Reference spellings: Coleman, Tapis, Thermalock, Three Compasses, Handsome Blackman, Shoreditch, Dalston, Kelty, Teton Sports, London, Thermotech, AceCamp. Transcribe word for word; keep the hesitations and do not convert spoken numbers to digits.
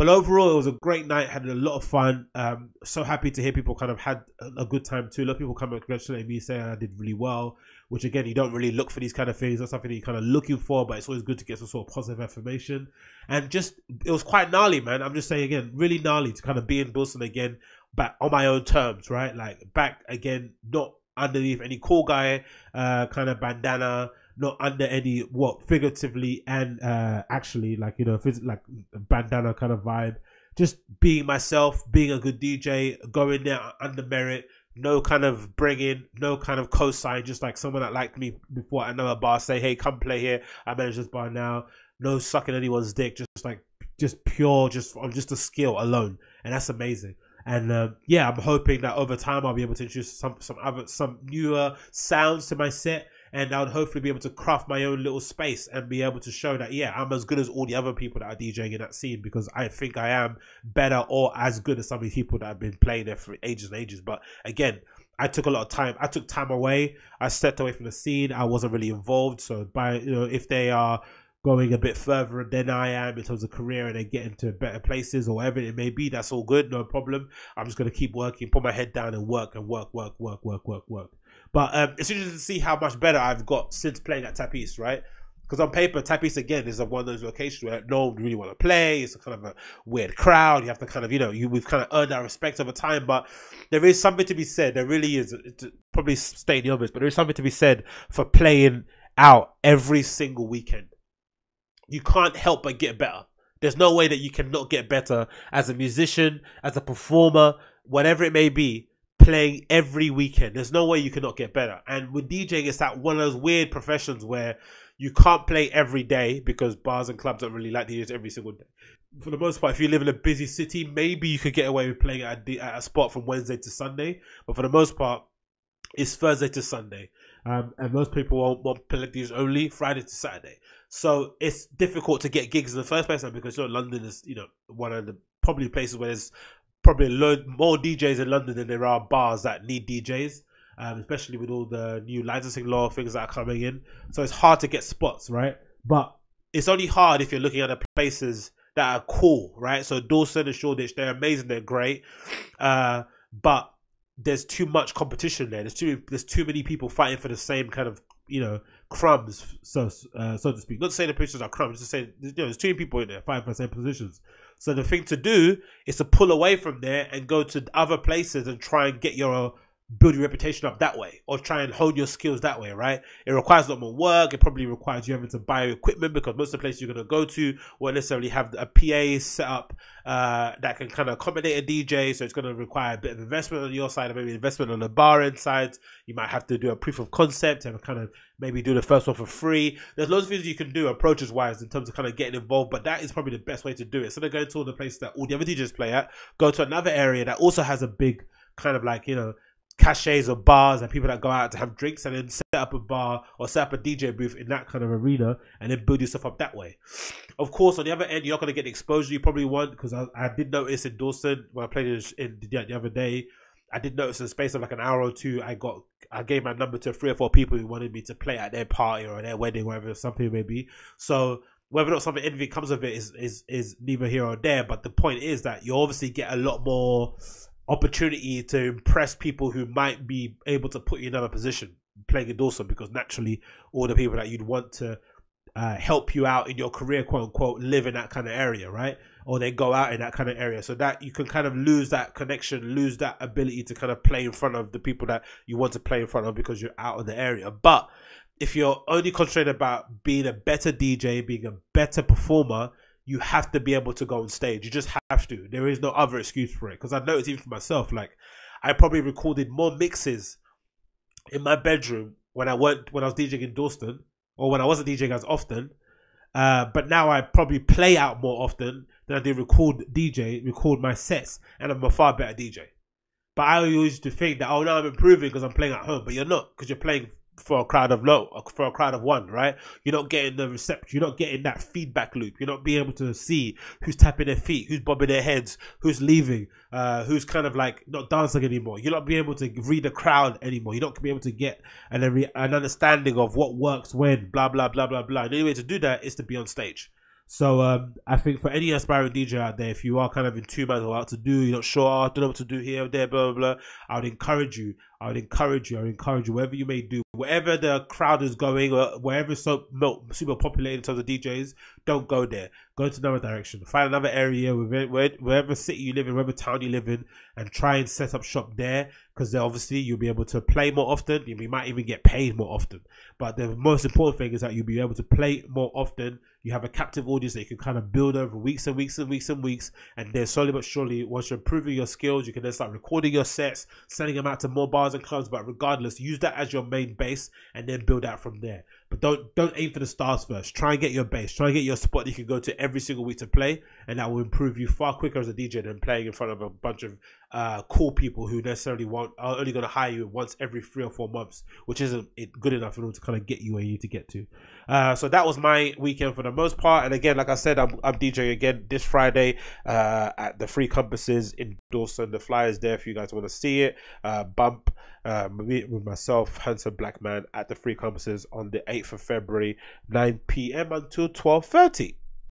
But overall, it was a great night. Had a lot of fun. Um, so happy to hear people kind of had a good time too. A lot of people come and congratulate me, saying I did really well. Which again, you don't really look for these kind of things. Or something that you're kind of looking for, but it's always good to get some sort of positive affirmation. And just, it was quite gnarly, man. I'm just saying again, really gnarly to kind of be in Dalston again, but on my own terms, right? Like back again, not underneath any cool guy uh, kind of bandana. Not under any, what, figuratively and uh, actually, like, you know, phys like bandana kind of vibe. Just being myself, being a good D J, going there under merit. No kind of bringing, no kind of cosign. Just like someone that liked me before at another bar say, hey, come play here. I manage this bar now. No sucking anyone's dick. Just like, just pure, just on just a skill alone. And that's amazing. And um, yeah, I'm hoping that over time I'll be able to introduce some, some, other, some newer sounds to my set. And I would hopefully be able to craft my own little space and be able to show that, yeah, I'm as good as all the other people that are DJing in that scene, because I think I am better or as good as some of these people that have been playing there for ages and ages. But again, I took a lot of time. I took time away. I stepped away from the scene. I wasn't really involved. So by, you know, if they are going a bit further than I am in terms of career and they get into better places or whatever it may be, that's all good. No problem. I'm just going to keep working, put my head down and work and work, work, work, work, work, work. But um, it's interesting to see how much better I've got since playing at Tapis, right? Because on paper, Tapis, again, is one of those locations where no one really want to play. It's a kind of a weird crowd. You have to kind of, you know, you, we've kind of earned our respect over time. But there is something to be said. There really is. It's probably stating the obvious, but there is something to be said for playing out every single weekend. You can't help but get better. There's no way that you cannot get better as a musician, as a performer, whatever it may be. Playing every weekend, there's no way you cannot get better. And with DJing, it's that one of those weird professions where you can't play every day because bars and clubs don't really like D Js every single day. For the most part, if you live in a busy city, maybe you could get away with playing at a, at a spot from Wednesday to Sunday. But for the most part, it's Thursday to Sunday, um, and most people won't want play D Js only Friday to Saturday. So it's difficult to get gigs in the first place, and because you know, London is you know one of the probably places where there's probably load more D Js in London than there are bars that need D Js, um, especially with all the new licensing law things that are coming in. So it's hard to get spots, right? But it's only hard if you're looking at the places that are cool, right? So Dalston and Shoreditch, they're amazing, they're great, uh, but there's too much competition there. There's too there's too many people fighting for the same kind of you know crumbs, so uh, so to speak. Not to say the positions are crumbs, just to say you know, there's too many people in there fighting for the same positions. So the thing to do is to pull away from there and go to other places and try and get your, build your reputation up that way, or try and hone your skills that way, right? It requires a lot more work. It probably requires you having to buy equipment because most of the places you're going to go to won't necessarily have a P A set up uh, that can kind of accommodate a D J. So it's going to require a bit of investment on your side, or maybe investment on the bar end side. You might have to do a proof of concept and kind of maybe do the first one for free. There's loads of things you can do approaches wise in terms of kind of getting involved, but that is probably the best way to do it. So they're going to all the places that all the other D Js play at, go to another area that also has a big kind of like, you know, cachets or bars and people that go out to have drinks, and then set up a bar or set up a D J booth in that kind of arena and then build yourself up that way. Of course, on the other end, you're not going to get the exposure you probably want, because I, I did notice in Dalston when I played it in the, the other day, I did notice in the space of like an hour or two, I got I gave my number to three or four people who wanted me to play at their party or their wedding, whatever something it may be. So whether or not something anything comes of it is is is neither here or there. But the point is that you obviously get a lot more opportunity to impress people who might be able to put you in another position playing in Dalston, because naturally all the people that you'd want to uh, help you out in your career, quote unquote, live in that kind of area, right? Or they go out in that kind of area, so that you can kind of lose that connection, lose that ability to kind of play in front of the people that you want to play in front of because you're out of the area. But if you're only concentrated about being a better D J, being a better performer, you have to be able to go on stage. You just have to. There is no other excuse for it. Because I noticed even for myself, like I probably recorded more mixes in my bedroom when I weren't when I was DJing in Dalston, or when I wasn't DJing as often. Uh, but now I probably play out more often than I do record D J, record my sets, and I'm a far better D J. But I always used to think that, oh, now I'm improving because I'm playing at home. But you're not, because you're playing for a crowd of low, for a crowd of one, right? You're not getting the reception, you're not getting that feedback loop, you're not being able to see who's tapping their feet, who's bobbing their heads, who's leaving, uh, who's kind of like not dancing anymore. You're not being able to read the crowd anymore. You're not being able to get an, an understanding of what works when, blah, blah, blah, blah, blah. And the only way to do that is to be on stage. So um, I think for any aspiring D J out there, if you are kind of in two minds about what to do, you're not sure, I don't know what to do here or there, blah, blah, blah, I would encourage you. I would encourage you. I would encourage you, whatever you may do, wherever the crowd is going, or wherever it's so super popular in terms of D Js, don't go there. Go to another direction. Find another area, wherever city you live in, wherever town you live in, and try and set up shop there, because then obviously you'll be able to play more often. You might even get paid more often. But the most important thing is that you'll be able to play more often. You have a captive audience that you can kind of build over weeks and weeks and weeks and weeks. And then slowly but surely, once you're improving your skills, you can then start recording your sets, sending them out to more bars and clubs. But regardless, use that as your main base and then build out from there. But don't don't aim for the stars first. Try and get your base. Try and get your spot that you can go to every single week to play. And that will improve you far quicker as a D J than playing in front of a bunch of uh, cool people who necessarily want, are only going to hire you once every three or four months, which isn't good enough in order to kind of get you where you need to get to. Uh, so that was my weekend for the most part. And again, like I said, I'm, I'm DJing again this Friday uh, at the Three Compasses in Dalston. The flyers there if you guys want to see it. Uh, bump. Um, with myself, Handsome Blackman, at the Three Compasses on the eighth of February, nine p m until twelve thirty.